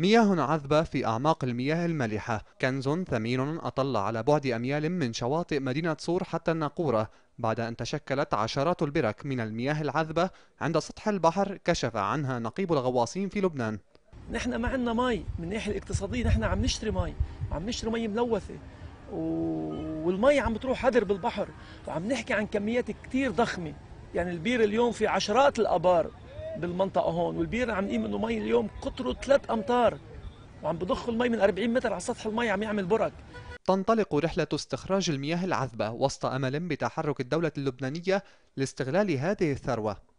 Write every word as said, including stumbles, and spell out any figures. مياه عذبة في أعماق المياه المالحة، كنز ثمين أطل على بعد أميال من شواطئ مدينة صور حتى الناقورة، بعد أن تشكلت عشرات البرك من المياه العذبة عند سطح البحر كشف عنها نقيب الغواصين في لبنان. نحن ما عندنا مي، من الناحية الاقتصادية نحن عم نشتري مي، عم نشتري مي ملوثة، والمي عم بتروح هدر بالبحر، وعم نحكي عن كميات كتير ضخمة، يعني البير اليوم في عشرات الآبار بالمنطقة هون، والبير عم نقيم انه مي اليوم قطره ثلاث أمتار، وعم بضخوا المي من أربعين متر على سطح المي عم يعمل برك. تنطلق رحلة استخراج المياه العذبة وسط أمل بتحرك الدولة اللبنانية لاستغلال هذه الثروة.